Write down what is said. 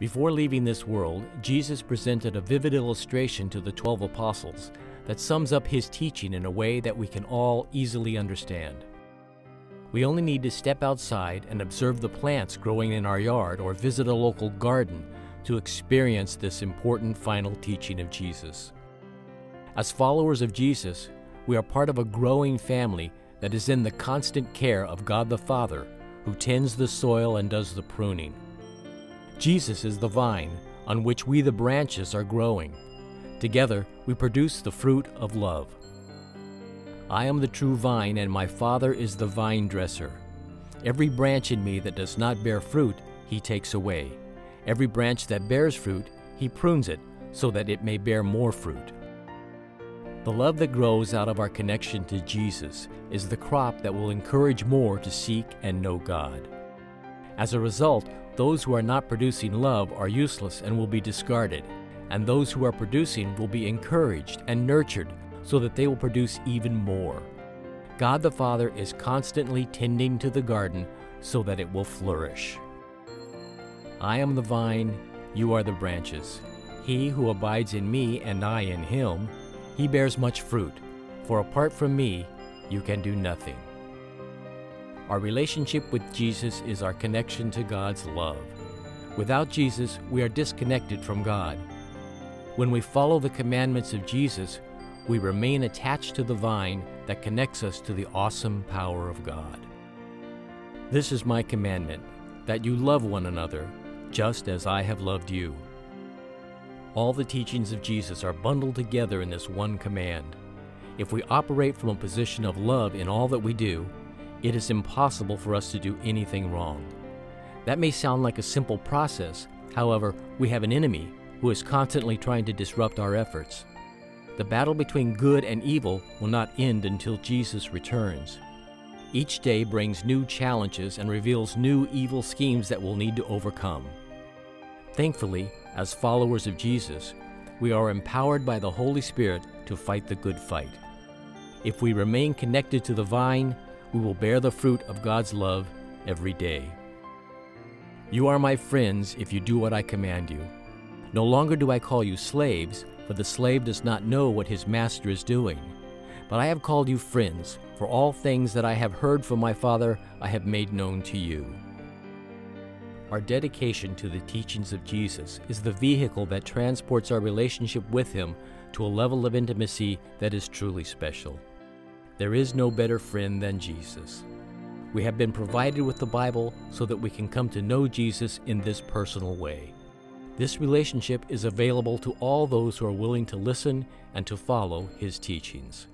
Before leaving this world, Jesus presented a vivid illustration to the 12 apostles that sums up his teaching in a way that we can all easily understand. We only need to step outside and observe the plants growing in our yard or visit a local garden to experience this important final teaching of Jesus. As followers of Jesus, we are part of a growing family that is in the constant care of God the Father, who tends the soil and does the pruning. Jesus is the vine on which we the branches are growing. Together, we produce the fruit of love. I am the true vine, and my Father is the vine dresser. Every branch in me that does not bear fruit, he takes away. Every branch that bears fruit, he prunes it, so that it may bear more fruit. The love that grows out of our connection to Jesus is the crop that will encourage more to seek and know God. As a result, those who are not producing love are useless and will be discarded, and those who are producing will be encouraged and nurtured so that they will produce even more. God the Father is constantly tending to the garden so that it will flourish. I am the vine, you are the branches. He who abides in me and I in him, he bears much fruit, for apart from me, you can do nothing. Our relationship with Jesus is our connection to God's love. Without Jesus, we are disconnected from God. When we follow the commandments of Jesus, we remain attached to the vine that connects us to the awesome power of God. This is my commandment, that you love one another, just as I have loved you. All the teachings of Jesus are bundled together in this one command. If we operate from a position of love in all that we do, it is impossible for us to do anything wrong. That may sound like a simple process. However, we have an enemy who is constantly trying to disrupt our efforts. The battle between good and evil will not end until Jesus returns. Each day brings new challenges and reveals new evil schemes that we'll need to overcome. Thankfully, as followers of Jesus, we are empowered by the Holy Spirit to fight the good fight. If we remain connected to the vine, we will bear the fruit of God's love every day. You are my friends if you do what I command you. No longer do I call you slaves, for the slave does not know what his master is doing. But I have called you friends, for all things that I have heard from my Father I have made known to you. Our dedication to the teachings of Jesus is the vehicle that transports our relationship with him to a level of intimacy that is truly special. There is no better friend than Jesus. We have been provided with the Bible so that we can come to know Jesus in this personal way. This relationship is available to all those who are willing to listen and to follow his teachings.